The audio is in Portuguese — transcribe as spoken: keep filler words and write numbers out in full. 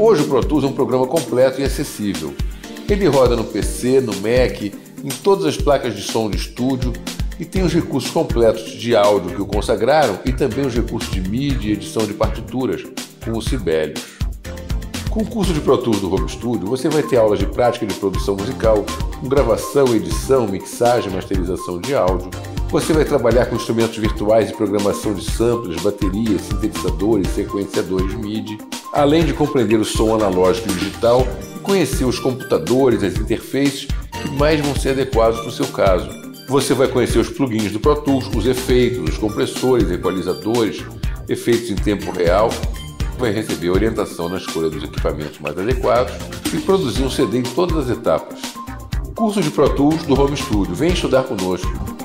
Hoje o Pro Tools é um programa completo e acessível. Ele roda no P C, no Mac, em todas as placas de som de estúdio e tem os recursos completos de áudio que o consagraram e também os recursos de M I D I e edição de partituras, como o Sibelius. Com o curso de Pro Tools do Home Studio, você vai ter aulas de prática de produção musical, com gravação, edição, mixagem, masterização de áudio. Você vai trabalhar com instrumentos virtuais e programação de samplers, baterias, sintetizadores, sequenciadores M I D I, além de compreender o som analógico e digital e conhecer os computadores, as interfaces que mais vão ser adequados para o seu caso. Você vai conhecer os plugins do Pro Tools, os efeitos, os compressores, equalizadores, efeitos em tempo real. Vai receber orientação na escolha dos equipamentos mais adequados e produzir um C D em todas as etapas. Curso de Pro Tools do Home Studio. Vem estudar conosco.